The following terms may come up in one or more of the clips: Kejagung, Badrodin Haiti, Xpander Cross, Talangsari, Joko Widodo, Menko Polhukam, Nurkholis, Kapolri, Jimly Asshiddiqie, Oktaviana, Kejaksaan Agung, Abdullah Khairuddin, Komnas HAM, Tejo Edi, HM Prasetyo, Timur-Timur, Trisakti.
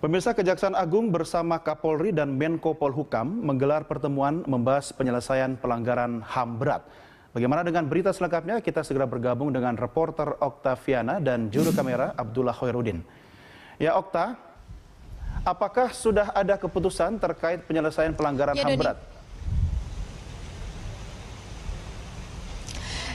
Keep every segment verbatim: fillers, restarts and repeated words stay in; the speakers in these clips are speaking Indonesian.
Pemirsa, Kejaksaan Agung bersama Kapolri dan Menko Polhukam menggelar pertemuan membahas penyelesaian pelanggaran H A M berat. Bagaimana dengan berita selengkapnya? Kita segera bergabung dengan reporter Oktaviana dan juru kamera Abdullah Khairuddin. Ya, Okta, apakah sudah ada keputusan terkait penyelesaian pelanggaran ya, H A M berat?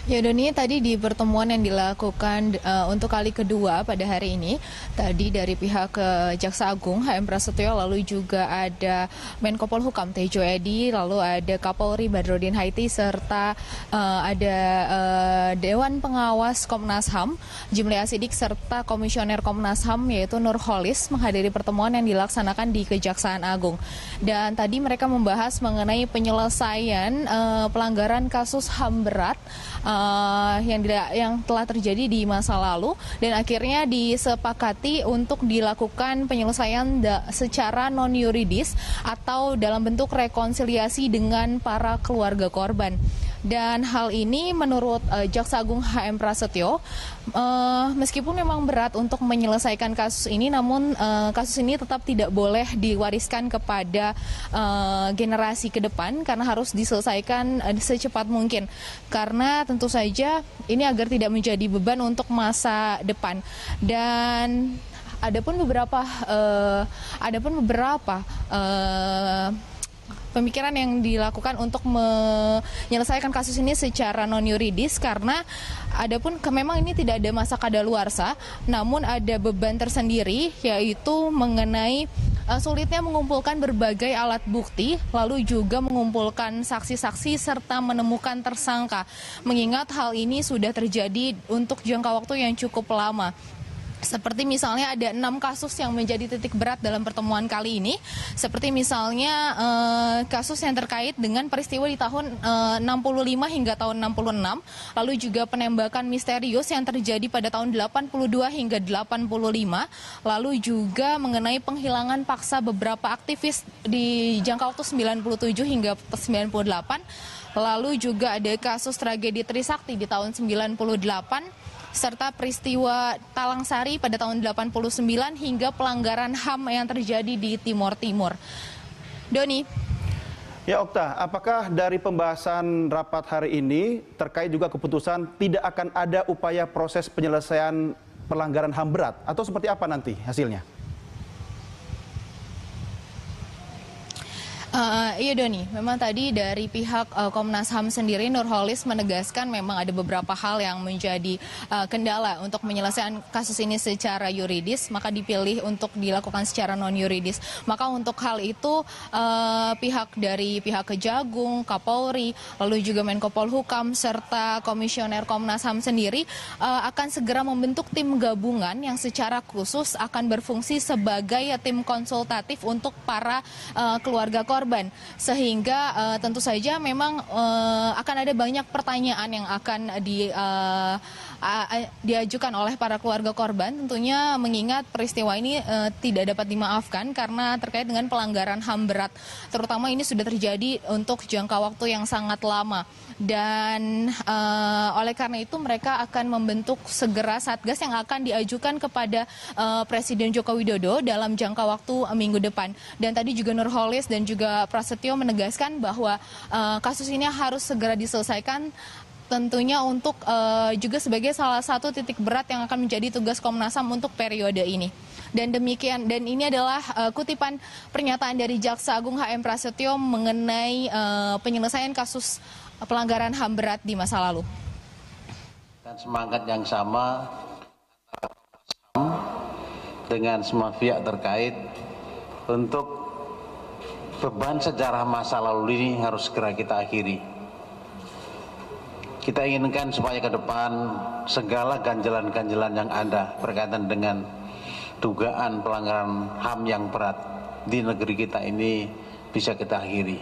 Ya Doni, tadi di pertemuan yang dilakukan uh, untuk kali kedua pada hari ini, tadi dari pihak Kejaksaan Agung H M Prasetyo, lalu juga ada Menko Polhukam Tejo Edi, lalu ada Kapolri Badrodin Haiti, serta uh, ada uh, Dewan Pengawas Komnas H A M Jimly Asshiddiqie, serta Komisioner Komnas H A M yaitu Nurkholis menghadiri pertemuan yang dilaksanakan di Kejaksaan Agung. Dan tadi mereka membahas mengenai penyelesaian uh, pelanggaran kasus H A M berat Uh, Uh, yang, yang telah terjadi di masa lalu, dan akhirnya disepakati untuk dilakukan penyelesaian da, secara non yuridis atau dalam bentuk rekonsiliasi dengan para keluarga korban. Dan hal ini menurut uh, Jaksa Agung H M Prasetyo, uh, meskipun memang berat untuk menyelesaikan kasus ini, namun uh, kasus ini tetap tidak boleh diwariskan kepada uh, generasi ke depan karena harus diselesaikan uh, secepat mungkin, karena tentu Tentu saja ini agar tidak menjadi beban untuk masa depan. Dan ada pun beberapa uh, ada pun beberapa uh, pemikiran yang dilakukan untuk menyelesaikan kasus ini secara non yuridis, karena ada pun ke, memang ini tidak ada masa kadaluarsa, namun ada beban tersendiri yaitu mengenai sulitnya mengumpulkan berbagai alat bukti, lalu juga mengumpulkan saksi-saksi serta menemukan tersangka, mengingat hal ini sudah terjadi untuk jangka waktu yang cukup lama. Seperti misalnya ada enam kasus yang menjadi titik berat dalam pertemuan kali ini, seperti misalnya eh, kasus yang terkait dengan peristiwa di tahun eh, enam puluh lima hingga tahun enam puluh enam, lalu juga penembakan misterius yang terjadi pada tahun delapan puluh dua hingga delapan puluh lima, lalu juga mengenai penghilangan paksa beberapa aktivis di jangka waktu sembilan puluh tujuh hingga sembilan puluh delapan, lalu juga ada kasus tragedi Trisakti di tahun sembilan puluh delapan, serta peristiwa Talangsari pada tahun delapan puluh sembilan hingga pelanggaran H A M yang terjadi di Timur-Timur. Doni. Ya Okta, apakah dari pembahasan rapat hari ini terkait juga keputusan tidak akan ada upaya proses penyelesaian pelanggaran H A M berat atau seperti apa nanti hasilnya? Uh, iya Doni, memang tadi dari pihak uh, Komnas H A M sendiri, Nurkholis menegaskan memang ada beberapa hal yang menjadi uh, kendala untuk menyelesaikan kasus ini secara yuridis, maka dipilih untuk dilakukan secara non yuridis. Maka untuk hal itu uh, pihak dari pihak Kejagung, Kapolri, lalu juga Menko Polhukam serta Komisioner Komnas H A M sendiri uh, akan segera membentuk tim gabungan yang secara khusus akan berfungsi sebagai tim konsultatif untuk para uh, keluarga korban. Sehingga uh, tentu saja memang uh, akan ada banyak pertanyaan yang akan di, uh, uh, diajukan oleh para keluarga korban, tentunya mengingat peristiwa ini uh, tidak dapat dimaafkan karena terkait dengan pelanggaran H A M berat, terutama ini sudah terjadi untuk jangka waktu yang sangat lama. Dan uh, oleh karena itu mereka akan membentuk segera satgas yang akan diajukan kepada uh, Presiden Joko Widodo dalam jangka waktu uh, minggu depan. Dan tadi juga Nurkholis dan juga Prasetyo menegaskan bahwa uh, kasus ini harus segera diselesaikan, tentunya untuk uh, juga sebagai salah satu titik berat yang akan menjadi tugas Komnas H A M untuk periode ini. Dan demikian, dan ini adalah uh, kutipan pernyataan dari Jaksa Agung H M Prasetyo mengenai uh, penyelesaian kasus pelanggaran H A M berat di masa lalu. Dan semangat yang sama dengan semua pihak terkait untuk beban sejarah masa lalu ini harus segera kita akhiri. Kita inginkan supaya ke depan segala ganjalan-ganjalan yang ada berkaitan dengan dugaan pelanggaran H A M yang berat di negeri kita ini bisa kita akhiri.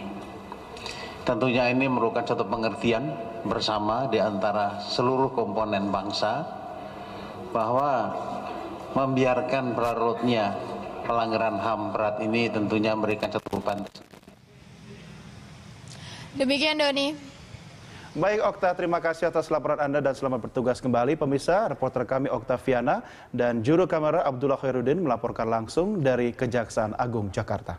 Tentunya ini merupakan satu pengertian bersama di antara seluruh komponen bangsa bahwa membiarkan berlarutnya pelanggaran H A M berat ini tentunya memberikan satu beban. Demikian Doni. Baik Okta, terima kasih atas laporan Anda dan selamat bertugas kembali. Pemirsa, reporter kami Oktaviana dan juru kamera Abdullah Khairuddin melaporkan langsung dari Kejaksaan Agung, Jakarta.